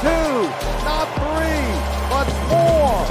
two, not three, but four.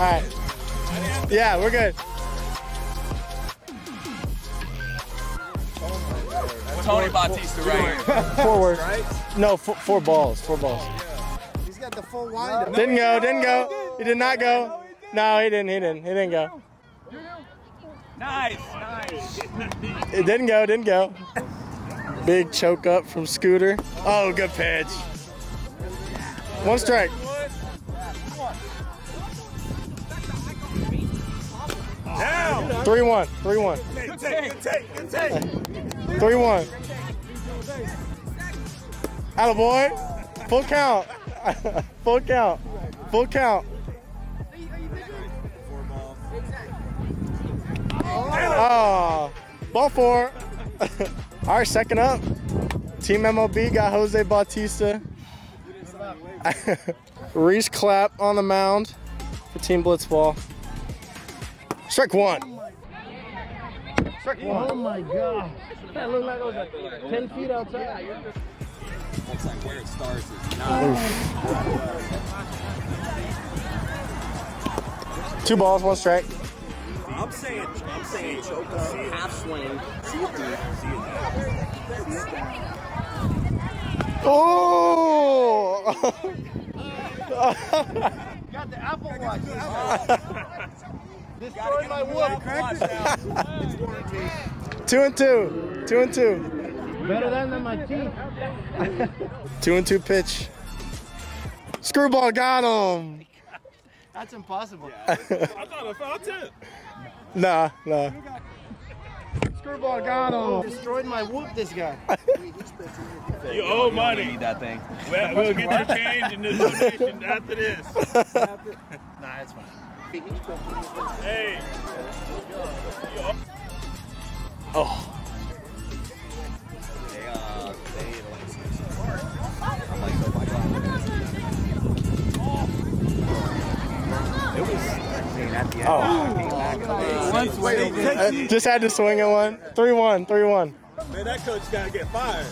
All right. Yeah, we're good. Tony Bautista, right? Forward. No, four balls. Four balls. He's got the full windup. Didn't go. Didn't go. He did not go. No, he didn't. He didn't. He didn't go. Nice. Nice. It didn't go. Didn't go. Big choke up from Scooter. Oh, good pitch. One strike. Down. 3-1, 3-1. Good take, good take, good take. 3-1. Atta boy. Full count. Full count. Full count. Oh, ball four. All right, second up. Team MLB got Jose Bautista. Reese Clapp on the mound for Team Blitzball. Strike one. Strike one. Oh my God. That looked like it was like 10 feet outside. Looks like where it starts is not. 2 balls, 1 strike. I'm saying choke up, half swing. Oh! Got the Apple Watch. Destroyed my wood. Cracked it down. 2-2. 2-2. Better than my teeth. 2-2 pitch. Screwball got him. That's impossible. I thought I found it. Nah, nah. Screwball got him. Destroyed my whoop, this guy. You owe money. You need that thing. We'll get the change and the donation after this. Nah, it's fine. Hey. Oh. They like I'm like, oh my God. It was at the end. Oh. Just had to swing at one. 3-1, 3-1. Man, that coach gotta get fired.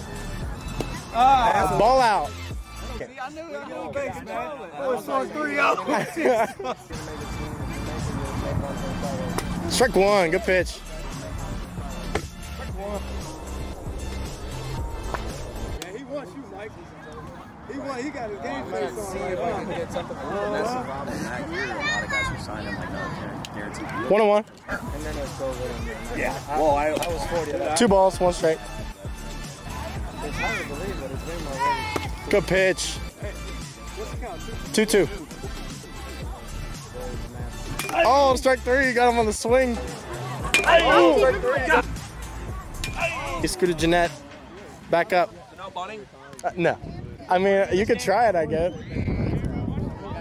Ball out. Okay. See, I knew that whole base, man. That was on 3-0. Strike one, good pitch. Yeah, he wants you, Mike. He got his game face on. Right. 1-1. And then it's go with him. Yeah. Whoa, I was 40. 2 balls, 1 strike. It's hard to believe, but it's been my way. Good pitch. 2-2. Oh, strike 3, got him on the swing. Oh, strike 3. He's Scooter Gennett. Back up. No. I mean, you could try it, I guess.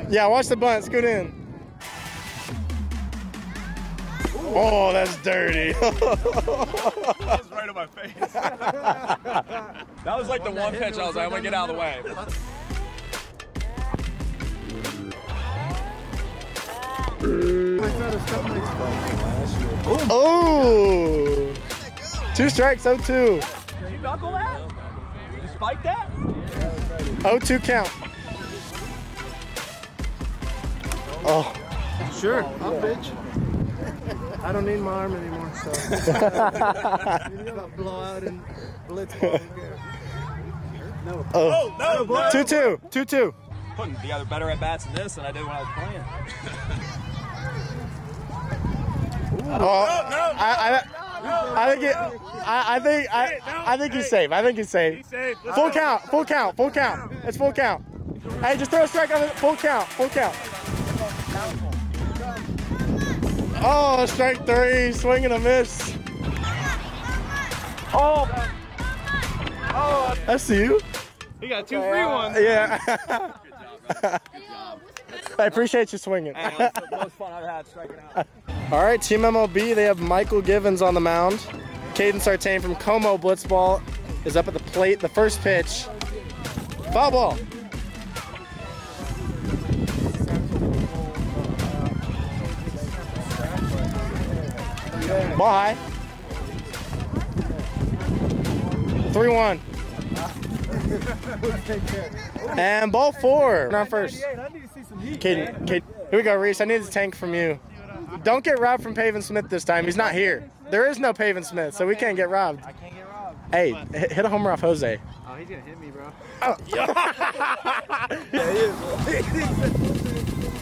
Yeah, watch the bunt, scoot in. Oh, that's dirty. That was right in my face. That was like the one pitch I was like, I'm gonna get out of the way. Oh! 2 strikes, 0-2. Did you knuckle that? Did you spike that? 0-2 count. Oh. Sure, I'll bitch. I don't need my arm anymore, so. You need to blow out and blitzball. No. Oh, no, no. 2-2, 2-2. Putting together better at bats than this than I did when I was playing. I think he's safe. I think he's safe. Full count. Full count. Full count. It's full count. Hey, just throw a strike on it. Full count. Full count. Oh, strike 3. Swing and a miss. Oh. Oh. That's you. He got 2 free ones. Yeah. Good job, man. I appreciate you swinging. Hey, it was the most fun I've had striking out. All right, Team MLB, they have Mychal Givens on the mound. Caden Sartain from Como Blitzball is up at the plate. The first pitch, foul ball. Ball high. 3-1. And ball four. Not first. Caden, here we go, Reese. I need a tank from you. Don't get robbed from Pavin Smith this time. He's not here. There is no Pavin Smith, so we can't get robbed. I can't get robbed. Hey, hit a homer off Jose. Oh, he's gonna hit me, bro. Oh.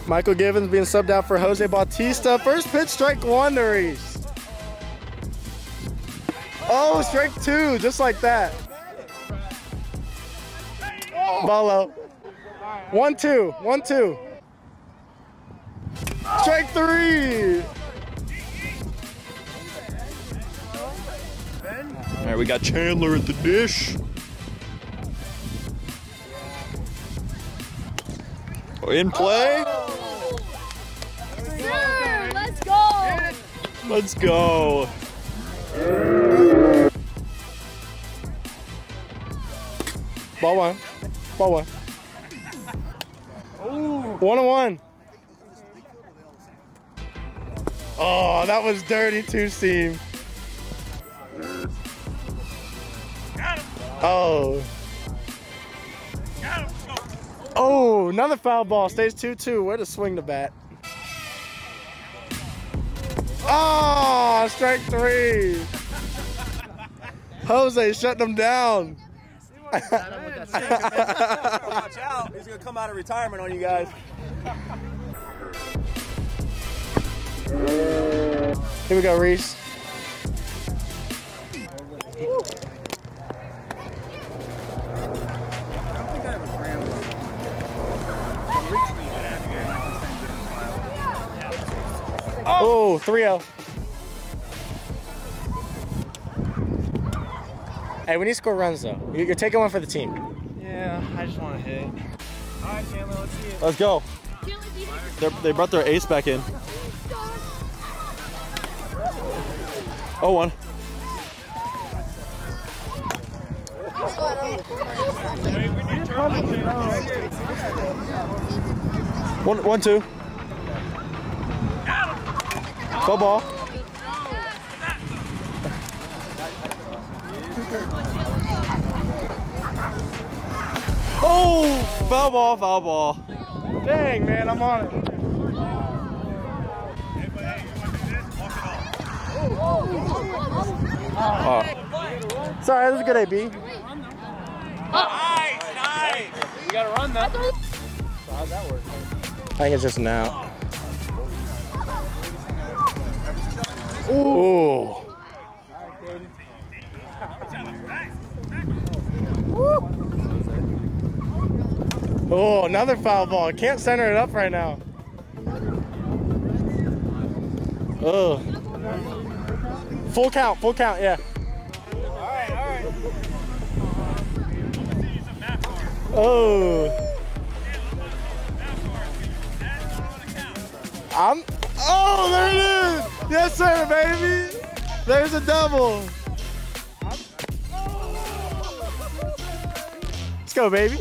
Mychal Givens being subbed out for Jose Bautista. First pitch, strike one to Reese. Oh, strike two, just like that. Bolo. 1-2, 1-2. Strike three. All right, we got Chandler at the dish. In play. Sir, let's go. Let's go. Ball one. Ball one. 1-1. Oh, that was dirty two-seam. Oh. Oh, another foul ball. Stays 2-2. Where to swing the bat? Oh, strike three. Jose shutting him down. Watch out. He's going to come out of retirement on you guys. Here we go, Reese. Oh, 3-0. Hey, we need to score runs, though. You're taking one for the team. Yeah, I just want to hit. All right, Chandler, let's see it. Let's go. They brought their ace back in. 0-1. One, two. Foul ball. Oh, foul ball, foul ball. Dang, man, I'm on it. Oh. Sorry, that was a good AB. Nice, nice. You gotta run that. So how'd that work? I think it's just an out. Ooh. Oh, another foul ball. Can't center it up right now. Oh. Full count, yeah. All right, all right. Oh. Oh, there it is. Yes, sir, baby. There's a double. Let's go, baby.